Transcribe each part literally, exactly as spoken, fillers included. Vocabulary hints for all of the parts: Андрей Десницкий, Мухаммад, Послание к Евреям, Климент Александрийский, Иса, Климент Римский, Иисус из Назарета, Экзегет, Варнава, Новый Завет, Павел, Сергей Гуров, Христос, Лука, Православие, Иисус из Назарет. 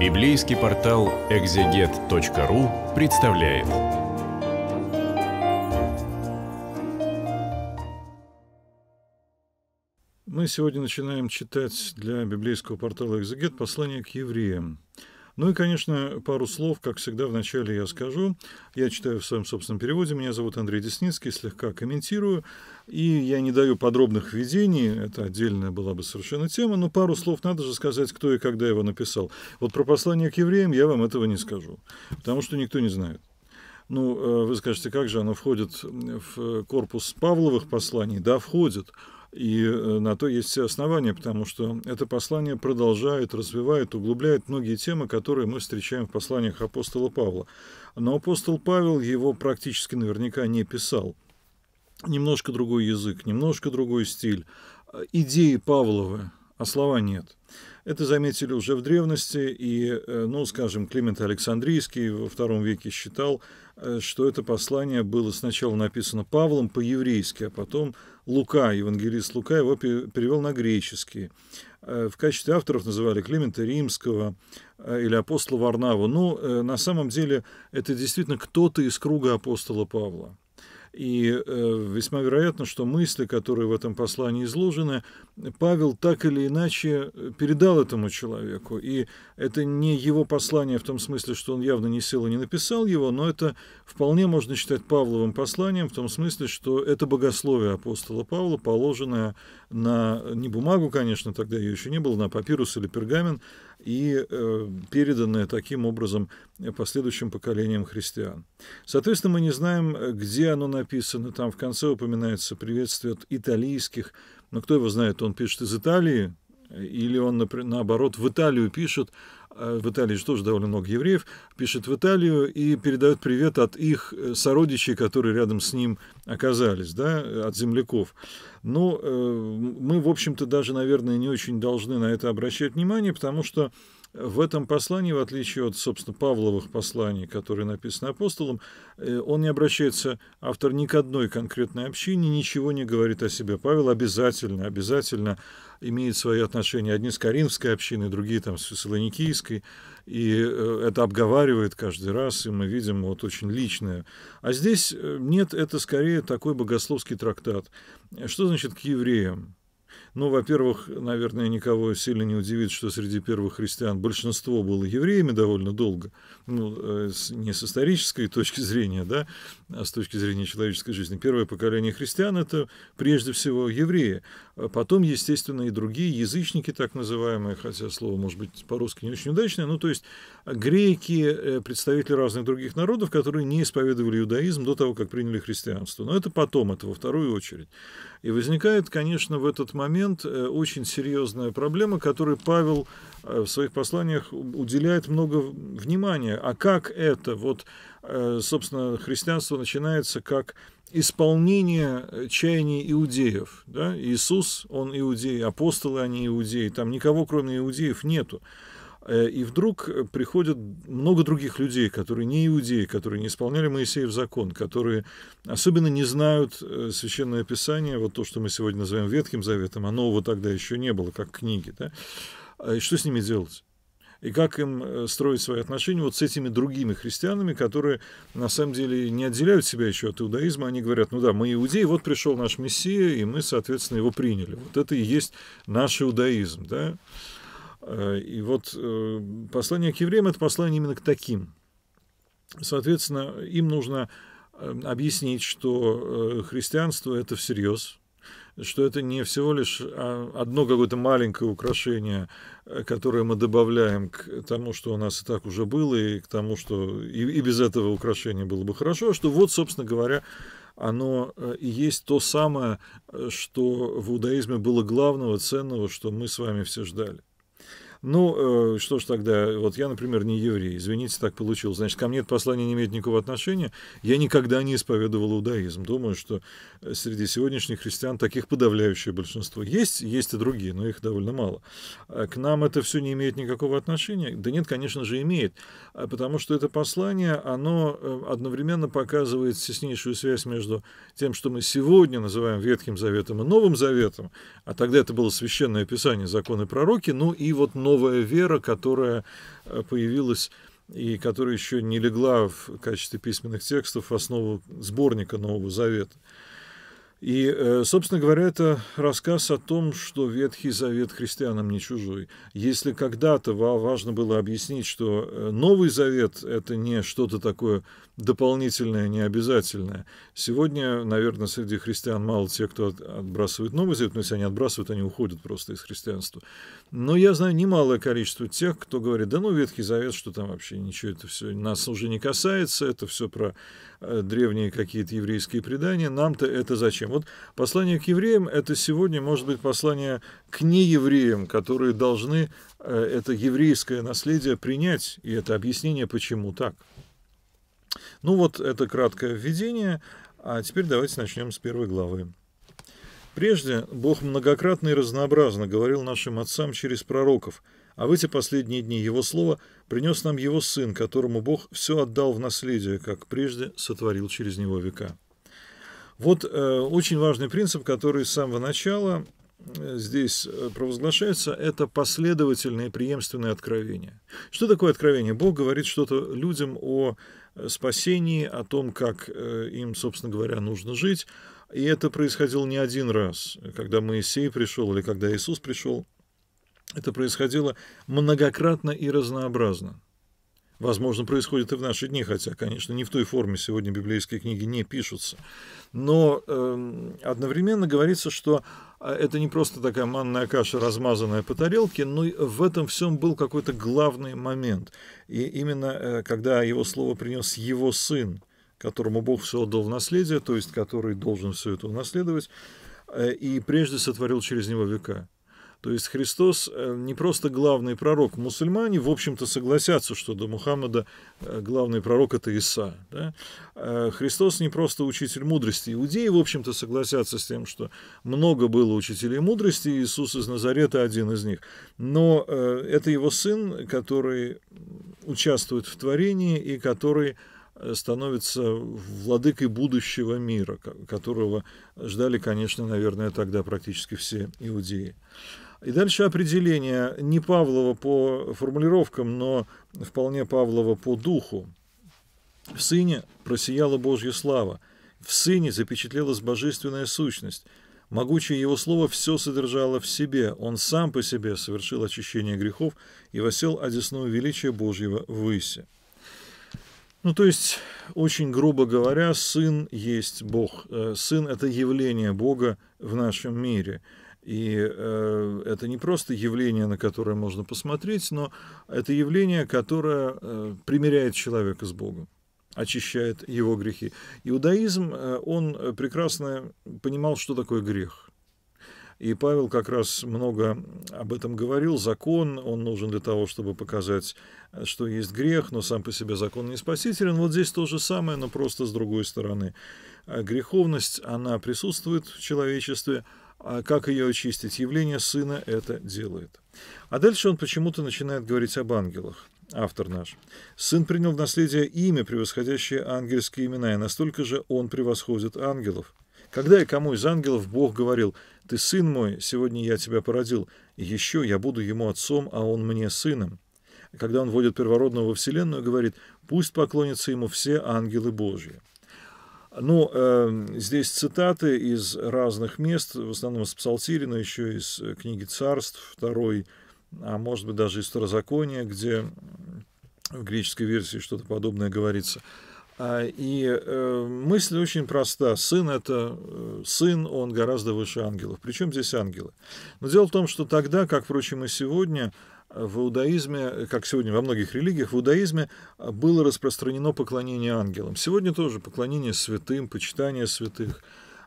Библейский портал экзегет точка ру представляет. Мы сегодня начинаем читать для библейского портала «Экзегет» послание к евреям. Ну и, конечно, пару слов, как всегда, вначале я скажу. Я читаю в своем собственном переводе. Меня зовут Андрей Десницкий, слегка комментирую. И я не даю подробных введений, это отдельная была бы совершенно тема, но пару слов надо же сказать, кто и когда его написал. Вот про послание к евреям я вам этого не скажу, потому что никто не знает. Ну, вы скажете, как же оно входит в корпус Павловых посланий? Да, входит. И на то есть все основания, потому что это послание продолжает, развивает, углубляет многие темы, которые мы встречаем в посланиях апостола Павла. Но апостол Павел его практически наверняка не писал. Немножко другой язык, немножко другой стиль. Идеи Павловы, а слова нет. Это заметили уже в древности, и, ну, скажем, Климент Александрийский во втором веке считал, что это послание было сначала написано Павлом по-еврейски, а потом Лука, евангелист Лука, его перевел на греческий. В качестве авторов называли Климента Римского или апостола Варнаву. Но на самом деле это действительно кто-то из круга апостола Павла. И весьма вероятно, что мысли, которые в этом послании изложены, Павел так или иначе передал этому человеку. И это не его послание в том смысле, что он явно не сел и не написал его, но это вполне можно считать Павловым посланием в том смысле, что это богословие апостола Павла, положенное на, не бумагу, конечно, тогда ее еще не было, на папирус или пергамент, и переданное таким образом последующим поколениям христиан. Соответственно, мы не знаем, где оно написано. Там в конце упоминается приветствие от италийских, но кто его знает, он пишет из Италии, или он, наоборот, в Италию пишет, в Италии же тоже довольно много евреев, пишет в Италию и передает привет от их сородичей, которые рядом с ним оказались, да, от земляков. Но мы, в общем-то, даже, наверное, не очень должны на это обращать внимание, потому что в этом послании, в отличие от, собственно, Павловых посланий, которые написаны апостолом, он не обращается, автор, ни к одной конкретной общине, ничего не говорит о себе. Павел обязательно, обязательно имеет свои отношения. Одни с коринфской общиной, другие там с фессалоникийской. И это обговаривает каждый раз, и мы видим вот очень личное. А здесь нет, это скорее такой богословский трактат. Что значит «к евреям»? Ну, во-первых, наверное, никого сильно не удивит, что среди первых христиан большинство было евреями довольно долго, ну, не с исторической точки зрения, да, а с точки зрения человеческой жизни. Первое поколение христиан – это прежде всего евреи, потом, естественно, и другие язычники, так называемые, хотя слово, может быть, по-русски не очень удачное, ну, то есть греки, представители разных других народов, которые не исповедовали иудаизм до того, как приняли христианство. Но это потом, это во вторую очередь. И возникает, конечно, в этот момент очень серьезная проблема, которой Павел в своих посланиях уделяет много внимания. А как это? Вот, собственно, христианство начинается как исполнение чаяний иудеев. Да? Иисус, он иудей, апостолы, они иудеи, там никого, кроме иудеев, нету. И вдруг приходят много других людей, которые не иудеи, которые не исполняли Моисеев закон, которые особенно не знают Священное Писание, вот то, что мы сегодня называем Ветхим Заветом, а нового тогда еще не было, как книги. Да? И что с ними делать? И как им строить свои отношения вот с этими другими христианами, которые на самом деле не отделяют себя еще от иудаизма, они говорят, ну да, мы иудеи, вот пришел наш Мессия, и мы, соответственно, его приняли. Вот это и есть наш иудаизм, да? И вот послание к евреям – это послание именно к таким. Соответственно, им нужно объяснить, что христианство – это всерьез, что это не всего лишь одно какое-то маленькое украшение, которое мы добавляем к тому, что у нас и так уже было, и к тому, что и без этого украшения было бы хорошо, что вот, собственно говоря, оно и есть то самое, что в иудаизме было главного, ценного, что мы с вами все ждали. Ну, что ж тогда, вот я, например, не еврей, извините, так получилось, значит, ко мне это послание не имеет никакого отношения, я никогда не исповедовал иудаизм, думаю, что среди сегодняшних христиан таких подавляющее большинство есть, есть и другие, но их довольно мало. К нам это все не имеет никакого отношения? Да нет, конечно же, имеет, потому что это послание, оно одновременно показывает теснейшую связь между тем, что мы сегодня называем Ветхим Заветом и Новым Заветом, а тогда это было Священное Писание, законы пророки, ну и вот новое новая вера, которая появилась и которая еще не легла в качестве письменных текстов в основу сборника Нового Завета. И, собственно говоря, это рассказ о том, что Ветхий Завет христианам не чужой. Если когда-то важно было объяснить, что Новый Завет — это не что-то такое дополнительное, необязательное. Сегодня, наверное, среди христиан мало тех, кто отбрасывает Новый Завет, но если они отбрасывают, они уходят просто из христианства. Но я знаю немалое количество тех, кто говорит: да ну Ветхий Завет, что там вообще, ничего, это все нас уже не касается, это все про древние какие-то еврейские предания, нам-то это зачем? Вот послание к евреям — это сегодня, может быть, послание к неевреям, которые должны это еврейское наследие принять, и это объяснение, почему так. Ну вот, это краткое введение, а теперь давайте начнем с первой главы. «Прежде Бог многократно и разнообразно говорил нашим отцам через пророков, а в эти последние дни Его Слово принес нам Его Сын, которому Бог все отдал в наследие, как прежде сотворил через Него века». Вот э, очень важный принцип, который с самого начала здесь провозглашается, это последовательные преемственные откровения. Что такое откровение? Бог говорит что-то людям о спасении, о том, как э, им, собственно говоря, нужно жить. И это происходило не один раз, когда Моисей пришел или когда Иисус пришел. Это происходило многократно и разнообразно. Возможно, происходит и в наши дни, хотя, конечно, не в той форме сегодня библейские книги не пишутся. Но э, одновременно говорится, что это не просто такая манная каша, размазанная по тарелке, но в этом всем был какой-то главный момент. И именно э, когда его слово принес его сын, которому Бог все отдал в наследие, то есть который должен все это унаследовать, э, и прежде сотворил через него века. То есть Христос не просто главный пророк. Мусульмане, в общем-то, согласятся, что до Мухаммада главный пророк – это Иса. Да? Христос не просто учитель мудрости. Иудеи, в общем-то, согласятся с тем, что много было учителей мудрости, и Иисус из Назарета – один из них. Но это его сын, который участвует в творении и который становится владыкой будущего мира, которого ждали, конечно, наверное, тогда практически все иудеи. И дальше определение не Павлова по формулировкам, но вполне Павлова по духу. «В Сыне просияла Божья слава, в Сыне запечатлелась божественная сущность. Могучее Его Слово все содержало в себе, Он сам по себе совершил очищение грехов и восел одесную величие Божьего выси». Ну, то есть, очень грубо говоря, Сын есть Бог. Сын – это явление Бога в нашем мире. И э, это не просто явление, на которое можно посмотреть, но это явление, которое э, примиряет человека с Богом, очищает его грехи. Иудаизм, э, он прекрасно понимал, что такое грех. И Павел как раз много об этом говорил. Закон, он нужен для того, чтобы показать, что есть грех, но сам по себе закон не спасителен. Вот здесь то же самое, но просто с другой стороны. Греховность, она присутствует в человечестве. А как ее очистить? Явление Сына это делает. А дальше он почему-то начинает говорить об ангелах, автор наш. «Сын принял в наследие имя, превосходящее ангельские имена, и настолько же он превосходит ангелов. Когда и кому из ангелов Бог говорил: «Ты сын мой, сегодня я тебя породил, и еще я буду ему отцом, а он мне сыном». Когда он вводит первородного во вселенную, говорит: «Пусть поклонятся ему все ангелы Божьи». Ну, э, здесь цитаты из разных мест, в основном из Псалтири, но еще из книги Царств, второй, а может быть даже из Второзакония, где в греческой версии что-то подобное говорится. И э, мысль очень проста. Сын — это э, сын, он гораздо выше ангелов. Причем здесь ангелы? Но дело в том, что тогда, как, впрочем, и сегодня, в иудаизме, как сегодня во многих религиях, в иудаизме было распространено поклонение ангелам. Сегодня тоже поклонение святым, почитание святых.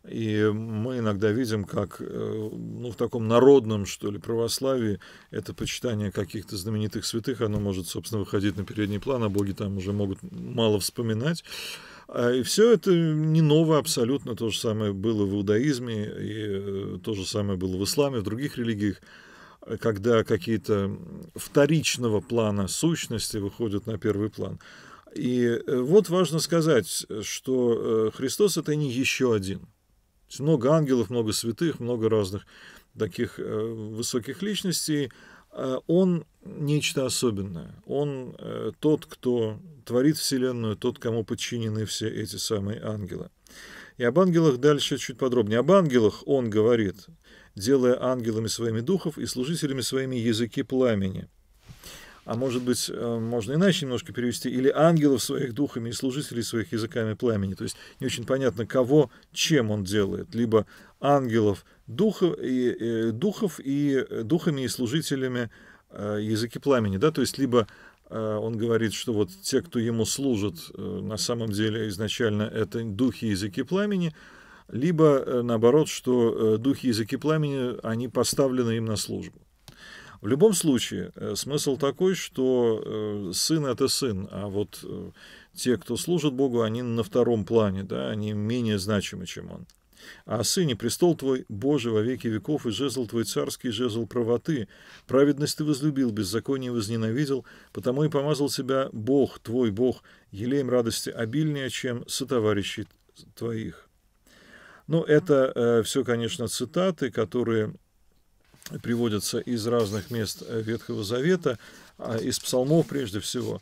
И мы иногда видим, как ну, в таком народном, что ли, православии это почитание каких-то знаменитых святых, оно может, собственно, выходить на передний план, а боги там уже могут мало вспоминать. И все это не ново абсолютно. То же самое было в иудаизме, и то же самое было в исламе, в других религиях, когда какие-то вторичного плана сущности выходят на первый план. И вот важно сказать, что Христос — это не еще один. Много ангелов, много святых, много разных таких высоких личностей. он нечто особенное. Он тот, кто творит Вселенную, тот, кому подчинены все эти самые ангелы. И об ангелах дальше чуть подробнее. Об ангелах он говорит, делая ангелами своими духов и служителями своими языки пламени. А может быть, можно иначе немножко перевести, или ангелов своих духами и служителей своих языками пламени. То есть не очень понятно, кого, чем он делает. Либо ангелов духов и, духов и духами и служителями языки пламени. Да? То есть либо он говорит, что вот те, кто ему служат, на самом деле изначально это духи и языки пламени, либо наоборот, что духи и языки пламени, они поставлены им на службу. В любом случае, смысл такой, что сын – это сын, а вот те, кто служит Богу, они на втором плане, да, они менее значимы, чем он. «А сыне, престол твой, Божий, во веки веков, и жезл твой царский, жезл правоты. Праведность ты возлюбил, беззаконие возненавидел, потому и помазал тебя Бог, твой Бог, елеем радости обильнее, чем сотоварищей твоих». Ну, это э, все, конечно, цитаты, которые приводятся из разных мест Ветхого Завета, из псалмов прежде всего.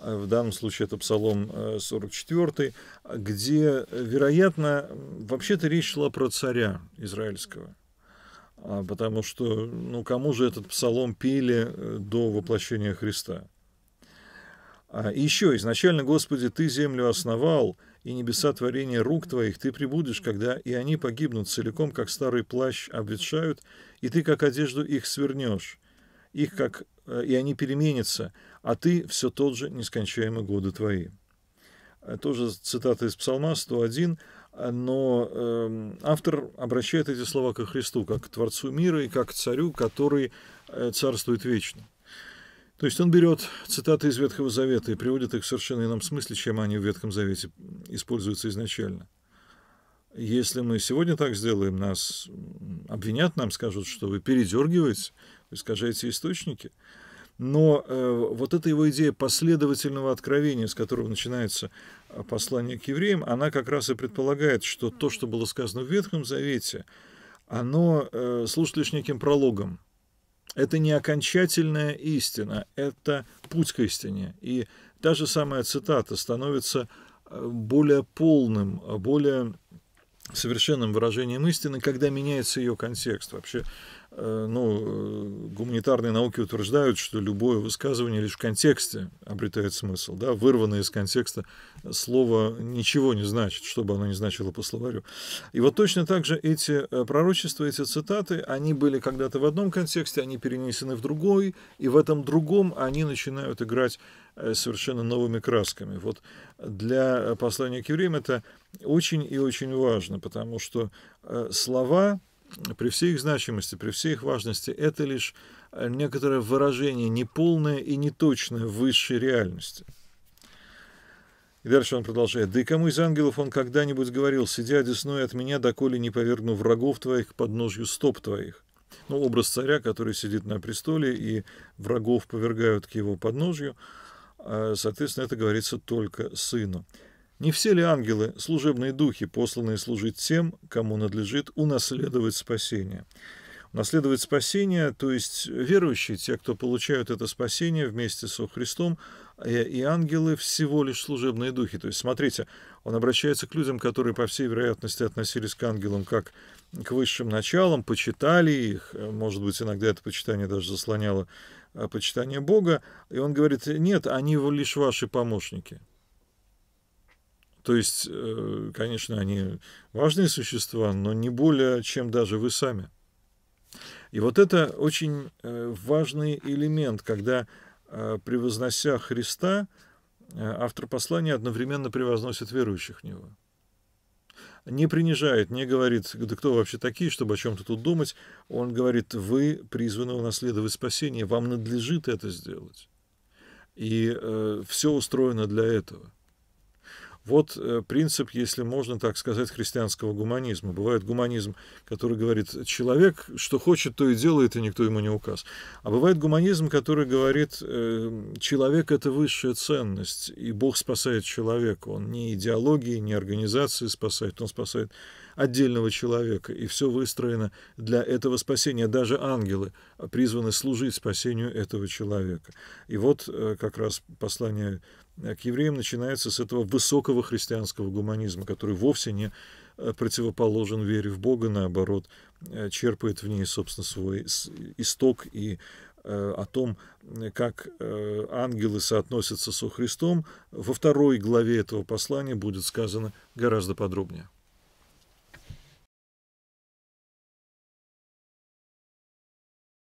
В данном случае это псалом сорок четвёртый, где, вероятно, вообще-то речь шла про царя израильского. Потому что, ну, кому же этот псалом пели до воплощения Христа? И еще, изначально, Господи, Ты землю основал, и небеса творения рук Твоих Ты прибудешь, когда и они погибнут целиком, как старый плащ обветшают, и Ты, как одежду, их свернешь, их как... и они переменятся, а ты все тот же нескончаемы годы твои. Тоже цитата из Псалма сто один, но автор обращает эти слова ко Христу, как к Творцу мира и как к Царю, который царствует вечно. То есть он берет цитаты из Ветхого Завета и приводит их в совершенно ином смысле, чем они в Ветхом Завете используются изначально. Если мы сегодня так сделаем, нас обвинят, нам скажут, что вы передергиваете, вы искажаете источники. Но э, вот эта его идея последовательного откровения, с которого начинается послание к евреям, она как раз и предполагает, что то, что было сказано в Ветхом Завете, оно э, служит лишь неким прологом. Это не окончательная истина, это путь к истине. И та же самая цитата становится более полным, более... совершенным выражением истины, когда меняется ее контекст. Вообще, ну, гуманитарные науки утверждают, что любое высказывание лишь в контексте обретает смысл. Да? Вырванное из контекста слово ничего не значит, что бы оно ни значило по словарю. И вот точно так же эти пророчества, эти цитаты, они были когда-то в одном контексте, они перенесены в другой, и в этом другом они начинают играть совершенно новыми красками. Вот для послания к евреям это очень и очень важно, потому что слова, при всей их значимости, при всей их важности, это лишь некоторое выражение неполное и неточное высшей реальности. И дальше он продолжает. «Да и кому из ангелов он когда-нибудь говорил, сидя одесную от меня, доколе не повергну врагов твоих к подножью стоп твоих?» Ну, образ царя, который сидит на престоле, и врагов повергают к его подножью. Соответственно, это говорится только сыну. Не все ли ангелы, служебные духи, посланные служить тем, кому надлежит унаследовать спасение? Унаследовать спасение, то есть верующие, те, кто получают это спасение вместе со Христом, и ангелы всего лишь служебные духи. То есть, смотрите, он обращается к людям, которые, по всей вероятности, относились к ангелам как к высшим началам, почитали их, может быть, иногда это почитание даже заслоняло почитание Бога, и он говорит, нет, они лишь ваши помощники. То есть, конечно, они важные существа, но не более, чем даже вы сами. И вот это очень важный элемент, когда, превознося Христа, автор послания одновременно превозносит верующих в Него. Не принижает, не говорит, да кто вообще такие, чтобы о чем-то тут думать. Он говорит, вы призваны унаследовать спасение, вам надлежит это сделать. И э, все устроено для этого. Вот принцип, если можно так сказать, христианского гуманизма. Бывает гуманизм, который говорит, человек, что хочет, то и делает, и никто ему не указ. А бывает гуманизм, который говорит, человек – это высшая ценность, и Бог спасает человека. Он не идеологии, не организации спасает, он спасает отдельного человека. И все выстроено для этого спасения. Даже ангелы призваны служить спасению этого человека. И вот как раз послание к евреям начинается с этого высокого христианского гуманизма, который вовсе не противоположен вере в Бога, наоборот, черпает в ней, собственно, свой исток и о том, как ангелы соотносятся со Христом. Во второй главе этого послания будет сказано гораздо подробнее.